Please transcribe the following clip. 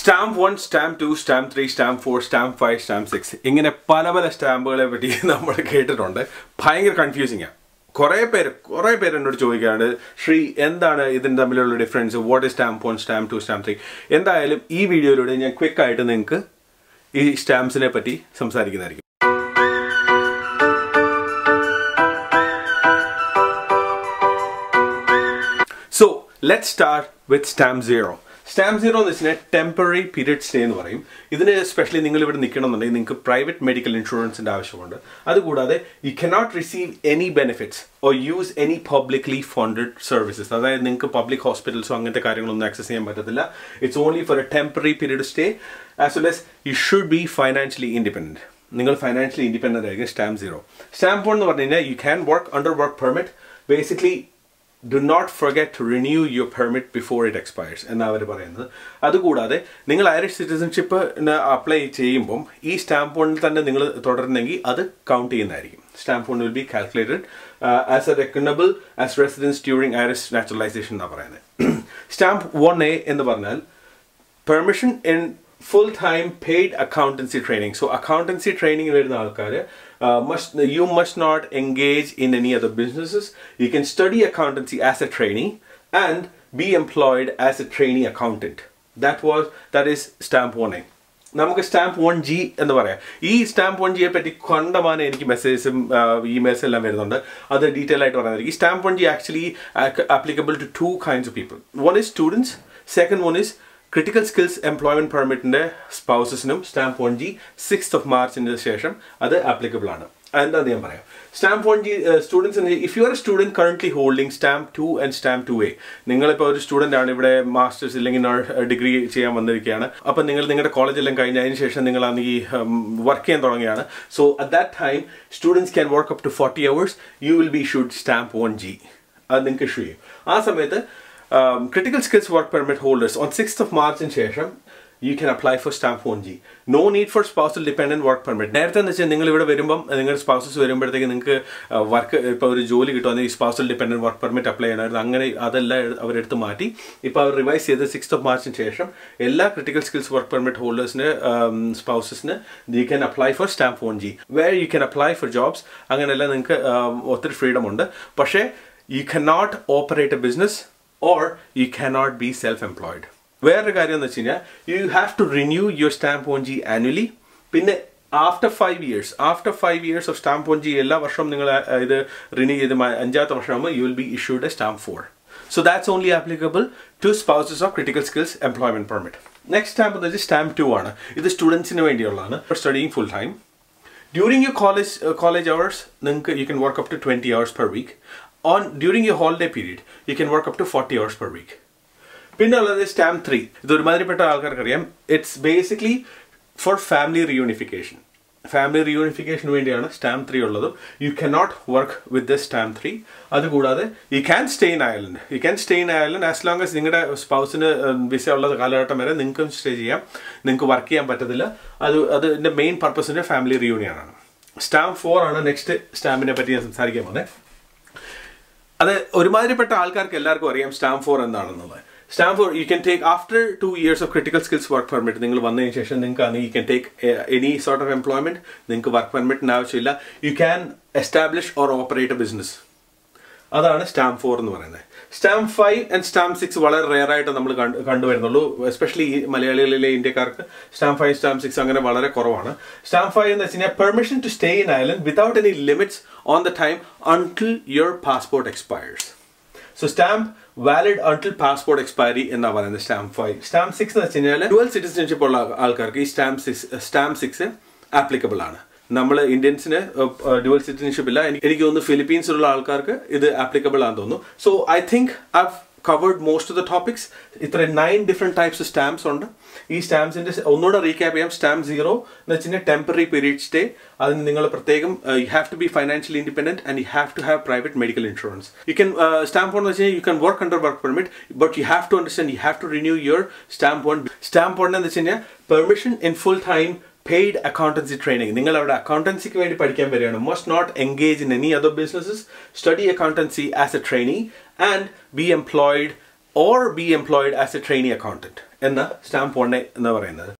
Stamp 1, Stamp 2, Stamp 3, Stamp 4, Stamp 5, Stamp 6. ഇങ്ങനെ പല പല സ്റ്റാമ്പുകളെ പറ്റി നമ്മൾ കേട്ടിട്ടുണ്ട്. ഭയങ്കര കൺഫ്യൂസിംഗ് ആണ്. കുറേ പേര് എന്നോട് ചോദിക്കാറുണ്ട്, ശ്രീ എന്താണ് ഇതിന് തമ്മിലുള്ള difference, what is stamp 1, stamp 2, stamp 3. എന്തായാലും ഈ വീഡിയോയിലൂടെ ഞാൻ ക്വിക്കായിട്ട് നിങ്ങൾക്ക് ഈ സ്റ്റാമ്പ്സിനെ പറ്റി സംസാരിക്കുന്നതായിരിക്കും. So let start with stamp 0. Stamp 0 എന്ന് വെച്ചാൽ ടെമ്പററി പീരിയഡ് സ്റ്റേ എന്ന് പറയും. ഇതിന് എസ്പെഷ്യലി നിങ്ങൾ ഇവിടെ നിൽക്കണമെന്നുണ്ടെങ്കിൽ നിങ്ങൾക്ക് പ്രൈവറ്റ് മെഡിക്കൽ ഇൻഷുറൻസിൻ്റെ ആവശ്യമുണ്ട്. അതുകൂടാതെ you cannot receive any benefits or use any publicly funded services. അതായത് നിങ്ങൾക്ക് പബ്ലിക് ഹോസ്പിറ്റൽസോ അങ്ങനത്തെ കാര്യങ്ങളൊന്നും ആക്സസ് ചെയ്യാൻ പറ്റത്തില്ല. It's only for a temporary period stay. As well as you should be financially independent. നിങ്ങൾ ഫൈനാൻഷ്യലി ഇൻഡിപെൻഡൻ്റ് ആയിരിക്കും. സ്റ്റാമ്പ് 0. സ്റ്റാമ്പ് 1 എന്ന് പറഞ്ഞു കഴിഞ്ഞാൽ you can work under work permit. Basically do not forget to renew your permit before it expires എന്നാ അവർ പറയുന്നത്. അതുകൂടാതെ നിങ്ങൾ Irish സിറ്റിസൺഷിപ്പിന് apply ചെയ്യുമ്പം ഈ സ്റ്റാമ്പ് 1 തന്നെ നിങ്ങൾ തുടരുന്നെങ്കിൽ അത് കൗണ്ട് ചെയ്യുന്നതായിരിക്കും. Stamp 1 will be calculated as a recognizable as residence during Irish naturalization എന്നാ പറയുന്നത്. സ്റ്റാമ്പ് 1A എന്ന് പറഞ്ഞാൽ permission in full time paid accountancy training. So accountancy training വരുന്ന ആൾക്കാര് you must not engage in any other businesses. You can study accountancy as a trainee and be employed as a trainee accountant. That is stamp 1A. നമുക്ക് stamp 1G എന്ന് പറയാം. ഈ stamp 1G പറ്റി കണ്ടമാനം എനിക്ക് മെസ്സേജസും ഇമെയിൽസും എല്ലാം വരുന്നുണ്ട്. അത് ഡീറ്റെയിൽ ആയിട്ട് പറയുന്നത്. ഈ stamp 1G actually applicable to 2 kinds of people. One is students, second one is Critical Skills Employment Permitന്റെ സ്പൗസസിനും stamp 1G 6th of March ശേഷം അത് applicable ആണ്. എന്താ ഞാൻ പറയാം. Stamp 1G students, if you are a student currently holding stamp 2 and stamp 2A, നിങ്ങളിപ്പോൾ ഒരു സ്റ്റുഡൻ്റ് ആണ്, ഇവിടെ മാസ്റ്റേഴ്സ് ഇല്ലെങ്കിൽ ഡിഗ്രി ചെയ്യാൻ വന്നിരിക്കുകയാണ്. അപ്പം നിങ്ങൾ നിങ്ങളുടെ കോളേജെല്ലാം കഴിഞ്ഞ് അതിന് ശേഷം നിങ്ങളാണെങ്കിൽ വർക്ക് ചെയ്യാൻ തുടങ്ങുകയാണ്. So at that time students can work up to 40 hours. You will be issued stamp 1G. അത് നിങ്ങൾക്ക് ഇഷ്യൂ ചെയ്യും. ആ സമയത്ത് critical skills work permit holders on 6th of March in Shesham, you can apply for stamp 1G. No need for spousal dependent work permit. നേരത്തെ എന്ന് വെച്ചാൽ നിങ്ങൾ ഇവിടെ വരുമ്പം നിങ്ങളുടെ സ്പൗസസ് വരുമ്പോഴത്തേക്ക് നിങ്ങൾക്ക് വർക്ക് ഇപ്പോൾ ഒരു ജോലി കിട്ടുവാണെങ്കിൽ ഈ spousal dependent work permit apply ചെയ്യണമായിരുന്നു. അങ്ങനെ അതെല്ലാം അവരെടുത്ത് മാറ്റി ഇപ്പോൾ അവർ റിവൈസ് ചെയ്ത് 6th of March ശേഷം എല്ലാ ക്രിട്ടിക്കൽ സ്കിൽസ് വർക്ക് പെർമിറ്റ് ഹോൾഡേഴ്സിന് സ്പൗസസിന് you can apply for stamp 1G where you can apply for jobs. അങ്ങനെയെല്ലാം നിങ്ങൾക്ക് ഒത്തിരി ഫ്രീഡം ഉണ്ട്. പക്ഷേ you can not operate a business or you cannot be self-employed. വേറൊരു കാര്യം എന്ന് വെച്ച് കഴിഞ്ഞാൽ you have to renew your stamp 1G annually. പിന്നെ after 5 years of stamp 1G എല്ലാ വർഷവും നിങ്ങൾ ഇത് റിന്യൂ ചെയ്ത് 5ാമത്തെ വർഷമാകുമ്പോൾ you will be issued a stamp 4. So that's only applicable to spouses of critical skills employment permit. Next stamp എന്ന് വെച്ചാൽ stamp 2 ആണ്. ഇത് സ്റ്റുഡൻസിന് വേണ്ടിയുള്ളതാണ്. For studying full time. During your college hours, you can work up to 20 hours per week. During your holiday period, you can work up to 40 hours per week. Pinna alladhe stamp 3. Idoru madri petta aalkarku ariyam. It's basically for family reunification. Family reunification vendiyana stamp 3 ulladhu. You cannot work with this stamp 3. Adu koodade you can stay in Ireland. You can stay in Ireland as long as ningada spouse ine visa ulladhu kaalagattam vare ninkum stay cheyam. Ningku work cheyan pattathilla. Adu inde main purpose inde family reunion aanu. Stamp 4 aanu next stamp ine patti samsarikkan vane. അത് ഒരുമാതിരിപ്പെട്ട ആൾക്കാർക്ക് എല്ലാവർക്കും അറിയാം stamp 4 എന്താണെന്നുള്ളത്. Stamp 4 you can take after 2 years of critical skills work permit. നിങ്ങൾ വന്നതിന് ശേഷം നിങ്ങൾക്ക് you can take any sort of employment. നിങ്ങൾക്ക് വർക്ക് പെർമിറ്റിന് ആവശ്യമില്ല. You can establish or operate a business. അതാണ് സ്റ്റാമ്പ് 4 എന്ന് പറയുന്നത്. സ്റ്റാമ്പ് 5 ആൻഡ് സ്റ്റാമ്പ് 6 വളരെ റെയറായിട്ട് നമ്മൾ കണ്ടുവരുന്നുള്ളൂ. എസ്പെഷ്യലി മലയാളികളിലെ ഇന്ത്യക്കാർക്ക് സ്റ്റാമ്പ് 5 സ്റ്റാമ്പ് 6 അങ്ങനെ വളരെ കുറവാണ്. സ്റ്റാമ്പ് 5 എന്ന് വെച്ച് കഴിഞ്ഞാൽ permission to stay in island without any limits on the time until your passport expires. So stamp valid until passport expiry എന്നാണ് പറയുന്നത് സ്റ്റാമ്പ് 5. സ്റ്റാമ്പ് 6 എന്ന് വെച്ച് കഴിഞ്ഞാൽ ഡ്യുവൽ സിറ്റിസൺഷിപ്പ് ഉള്ള ആൾക്കാർക്ക് ഈ സ്റ്റാമ്പ് 6 ആപ്ലിക്കബിൾ ആണ്. നമ്മൾ ഇന്ത്യൻസിന് ഡ്യുവൽ സിറ്റിസൺഷിപ്പ് ഇല്ല. എനിക്ക് തോന്നുന്നു ഫിലിപ്പീൻസിലുള്ള ആൾക്കാർക്ക് ഇത് ആപ്ലിക്കബിൾ ആണെന്ന് തോന്നുന്നു. So I think I've covered most of the topics. ഇത്ര 9 ഡിഫറെൻറ്റ് ടൈപ്സ് സ്റ്റാമ്പ്സ് ഉണ്ട്. ഈ സ്റ്റാമ്പ്സിൻ്റെ ഒന്നുകൂടെ റീക്യാപ്പ് ചെയ്യാം. സ്റ്റാമ്പ് 0 എന്ന് വെച്ച് കഴിഞ്ഞാൽ ടെമ്പററി പീരീഡ് സ്റ്റേ. അതിന് നിങ്ങൾ പ്രത്യേകം you have to be financially independent and you have to have private medical insurance. You can stamp 1 എന്ന് വെച്ച് കഴിഞ്ഞാൽ you can work under work permit but you have to understand you have to renew your stamp 1. Stamp 1 എന്ന് വെച്ച് കഴിഞ്ഞാൽ permission in full time paid accountancy training. നിങ്ങൾ അവിടെ അക്കൗണ്ടൻസിക്ക് വേണ്ടി പഠിക്കാൻ വരികയാണ്. must not engage in any other businesses, study accountancy as a trainee and be employed as a trainee accountant. Stamp 1 എന്ന് പറയുന്നത്.